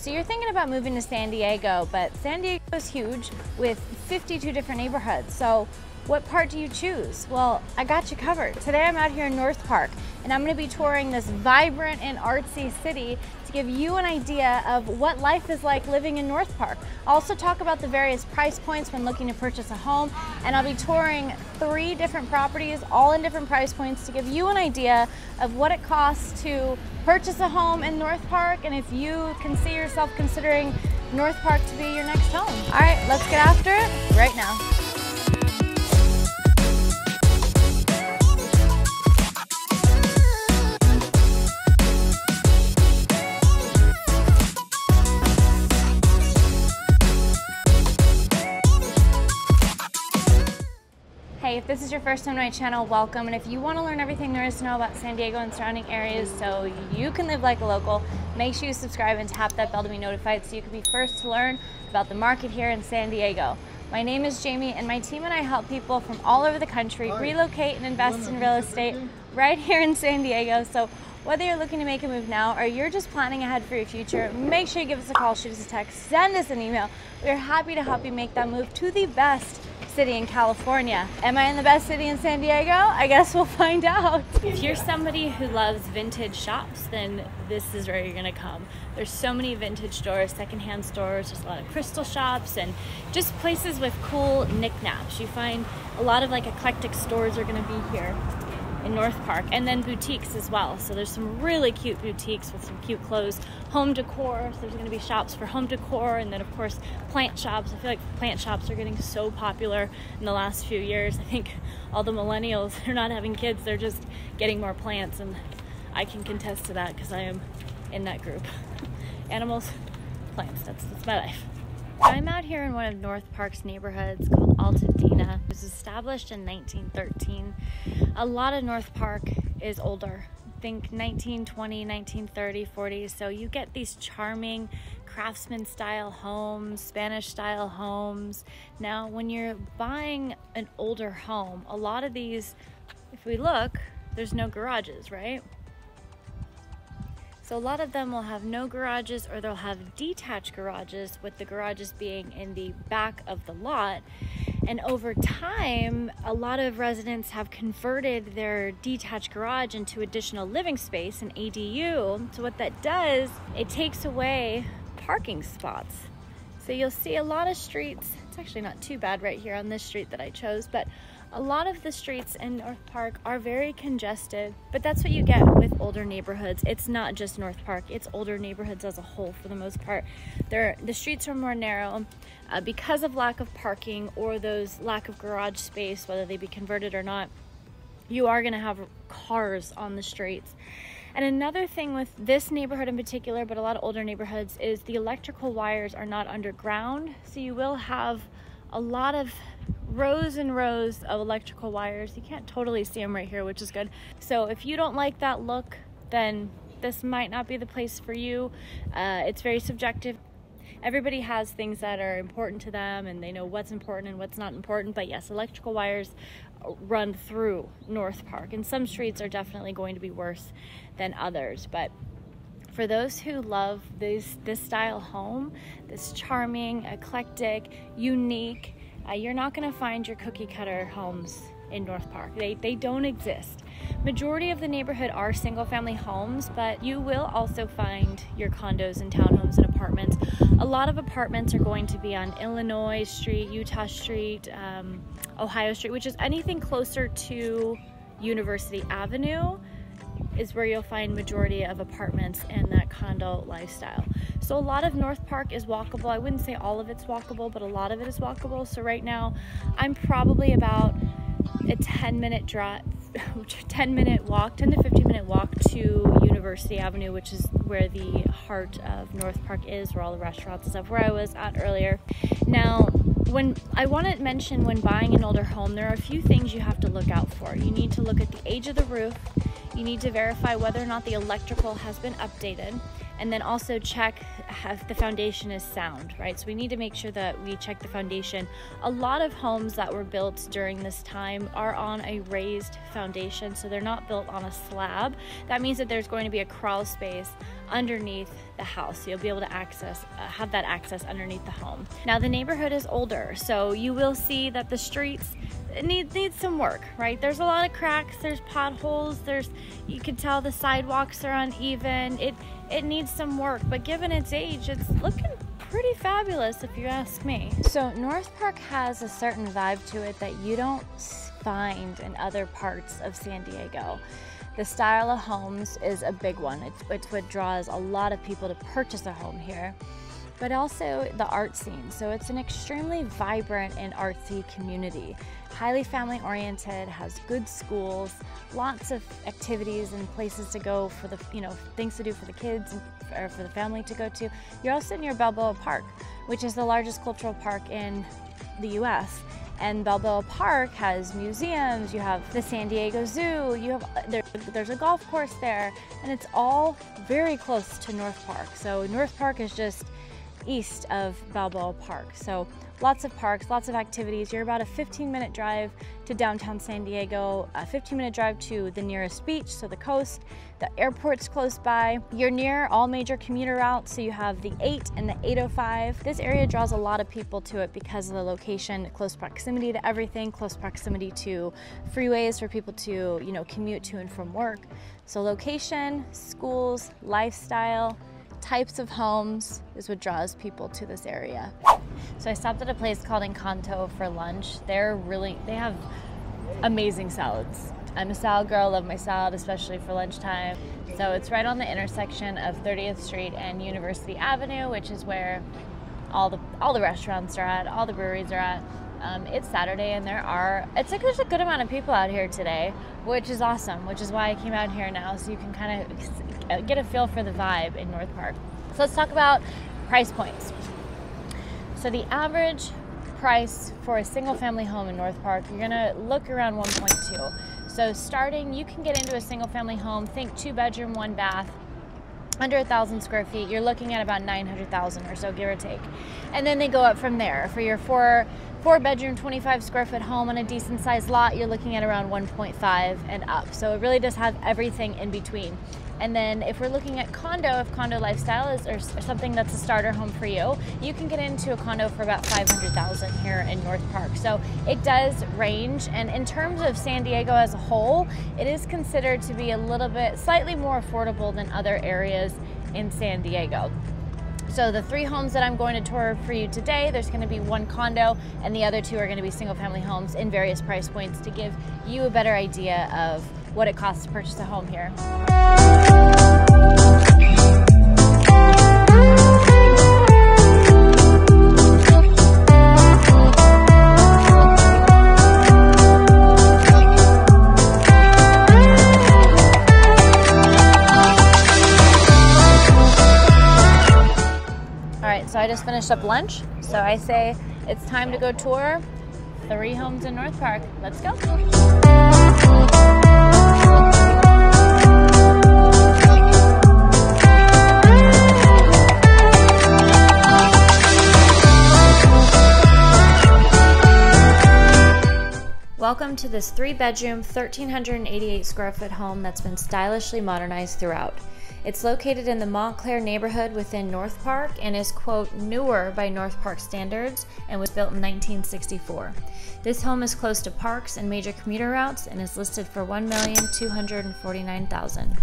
So you're thinking about moving to San Diego, but San Diego is huge with 52 different neighborhoods. So what part do you choose? Well, I got you covered. Today I'm out here in North Park, and I'm going to be touring this vibrant and artsy city to give you an idea of what life is like living in North Park. I'll also talk about the various price points when looking to purchase a home, and I'll be touring 3 different properties, all in different price points, to give you an idea of what it costs to purchase a home in North Park, and if you can see yourself considering North Park to be your next home. All right, let's get after it right now. Hey, if this is your first time to my channel, welcome. And if you want to learn everything there is to know about San Diego and surrounding areas so you can live like a local, make sure you subscribe and tap that bell to be notified so you can be first to learn about the market here in San Diego. My name is Jamie, and my team and I help people from all over the country relocate and invest in real estate right here in San Diego. So whether you're looking to make a move now or you're just planning ahead for your future, make sure you give us a call, shoot us a text, send us an email. We're happy to help you make that move to the best city in California. Am I in the best city in San Diego? I guess we'll find out. If you're somebody who loves vintage shops, then this is where you're gonna come. There's so many vintage stores, secondhand stores, there's a lot of crystal shops, and just places with cool knickknacks. You find a lot of like eclectic stores are gonna be here in North Park, and then boutiques as well. So there's some really cute boutiques with some cute clothes, home decor. So there's going to be shops for home decor, and then of course plant shops. I feel like plant shops are getting so popular in the last few years. I think all the millennials are not having kids, they're just getting more plants, and I can contest to that because I am in that group. Animals, plants, that's my life. I'm out here in one of North Park's neighborhoods called Altadena. It was established in 1913. A lot of North Park is older. Think 1920, 1930, 40. So you get these charming craftsman style homes, Spanish style homes. Now, when you're buying an older home, a lot of these, if we look, there's no garages, right? So a lot of them will have no garages, or they'll have detached garages, with the garages being in the back of the lot. And over time, a lot of residents have converted their detached garage into additional living space, an ADU. So what that does, it takes away parking spots. So you'll see a lot of streets, it's actually not too bad right here on this street that I chose, but a lot of the streets in North Park are very congested, but that's what you get with older neighborhoods. It's not just North Park, it's older neighborhoods as a whole for the most part. The streets are more narrow because of lack of parking or those lack of garage space, whether they be converted or not. You are gonna have cars on the streets. And another thing with this neighborhood in particular, but a lot of older neighborhoods, is the electrical wires are not underground. So you will have a lot of rows and rows of electrical wires. You can't totally see them right here, which is good. So if you don't like that look, then this might not be the place for you. It's very subjective. Everybody has things that are important to them, and they know what's important and what's not important. But yes, electrical wires run through North Park, and some streets are definitely going to be worse than others. But for those who love this style home, this charming, eclectic, unique, you're not going to find your cookie cutter homes in North Park. They don't exist. Majority of the neighborhood are single family homes, but you will also find your condos and townhomes and apartments. A lot of apartments are going to be on Illinois Street, Utah Street, Ohio Street, which is anything closer to University Avenue is where you'll find majority of apartments and that condo lifestyle. So a lot of North Park is walkable. I wouldn't say all of it's walkable, but a lot of it is walkable. So right now I'm probably about a 10-minute drive, 10-minute walk, 10 to 15-minute walk to University Avenue, which is where the heart of North Park is, where all the restaurants and stuff, where I was at earlier. Now, when I want to mention when buying an older home, there are a few things you have to look out for. You need to look at the age of the roof. You need to verify whether or not the electrical has been updated, and then also check if the foundation is sound, right? So we need to make sure that we check the foundation. A lot of homes that were built during this time are on a raised foundation, so they're not built on a slab. That means that there's going to be a crawl space underneath the house. You'll be able to access, have that access underneath the home. Now the neighborhood is older, so you will see that the streets need some work, right? There's a lot of cracks, there's potholes, there's, you can tell the sidewalks are uneven. It needs some work, but given its age, it's looking pretty fabulous if you ask me. So North Park has a certain vibe to it that you don't find in other parts of San Diego. The style of homes is a big one. It's what draws a lot of people to purchase a home here, but also the art scene. So it's an extremely vibrant and artsy community. Highly family oriented, has good schools, lots of activities and places to go for the, you know, things to do for the kids or for the family to go to. You're also near Balboa Park, which is the largest cultural park in the US. And Balboa Park has museums, you have the San Diego Zoo, you have there's a golf course there, and it's all very close to North Park. So North Park is just east of Balboa Park. So lots of parks, lots of activities. You're about a 15-minute drive to downtown San Diego, a 15-minute drive to the nearest beach, so the coast. The airport's close by. You're near all major commuter routes, so you have the 8 and the 805. This area draws a lot of people to it because of the location, close proximity to everything, close proximity to freeways for people to, you know, commute to and from work. So location, schools, lifestyle, types of homes is what draws people to this area. So I stopped at a place called Encanto for lunch. They have amazing salads. I'm a salad girl, love my salad, especially for lunchtime. So it's right on the intersection of 30th Street and University Avenue, which is where all the restaurants are at, all the breweries are at. It's Saturday and there's a good amount of people out here today, which is awesome, which is why I came out here now, so you can kind of get a feel for the vibe in North Park. So let's talk about price points. So the average price for a single family home in North Park, you're gonna look around 1.2. So starting, you can get into a single family home, think 2 bedroom, 1 bath, under 1,000 square feet, you're looking at about 900,000 or so, give or take. And then they go up from there. For your four bedroom, 25 square foot home on a decent sized lot, you're looking at around 1.5 and up. So it really does have everything in between. And then if we're looking at condo, if condo lifestyle is or something that's a starter home for you, you can get into a condo for about 500,000 here in North Park. So it does range. And in terms of San Diego as a whole, it is considered to be a little bit slightly more affordable than other areas in San Diego. So the 3 homes that I'm going to tour for you today, there's going to be 1 condo and the other 2 are going to be single family homes in various price points to give you a better idea of what it costs to purchase a home here. So I just finished up lunch, so I say it's time to go tour 3 homes in North Park. Let's go. Welcome to this 3-bedroom, 1,388 square foot home that's been stylishly modernized throughout. It's located in the Montclair neighborhood within North Park and is, quote, newer by North Park standards and was built in 1964. This home is close to parks and major commuter routes and is listed for $1,249,000.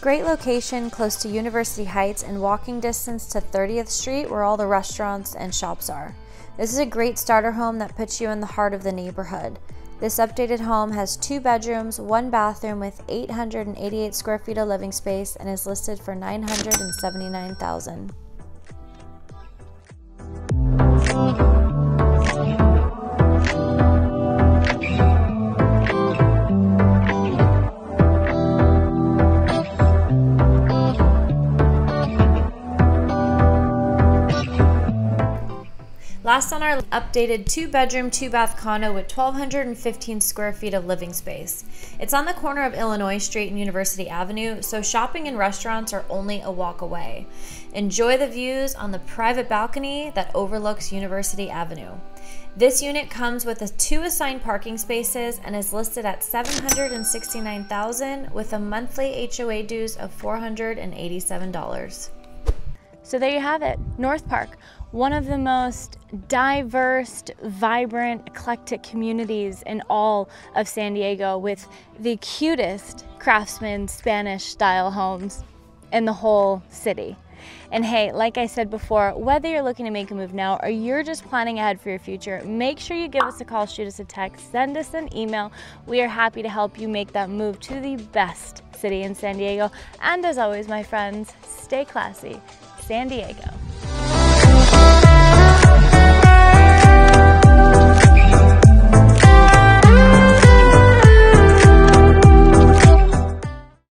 Great location, close to University Heights and walking distance to 30th Street where all the restaurants and shops are. This is a great starter home that puts you in the heart of the neighborhood. This updated home has 2 bedrooms, 1 bathroom with 888 square feet of living space and is listed for $979,000. Last on on our updated 2-bedroom, 2-bath condo with 1,215 square feet of living space. It's on the corner of Illinois Street and University Avenue, so shopping and restaurants are only a walk away. Enjoy the views on the private balcony that overlooks University Avenue. This unit comes with 2 assigned parking spaces and is listed at $769,000 with a monthly HOA dues of $487. So there you have it, North Park, one of the most diverse, vibrant, eclectic communities in all of San Diego, with the cutest craftsman Spanish style homes in the whole city. And hey, like I said before, whether you're looking to make a move now or you're just planning ahead for your future, make sure you give us a call, shoot us a text, send us an email. We are happy to help you make that move to the best city in San Diego. And as always, my friends, stay classy, San Diego.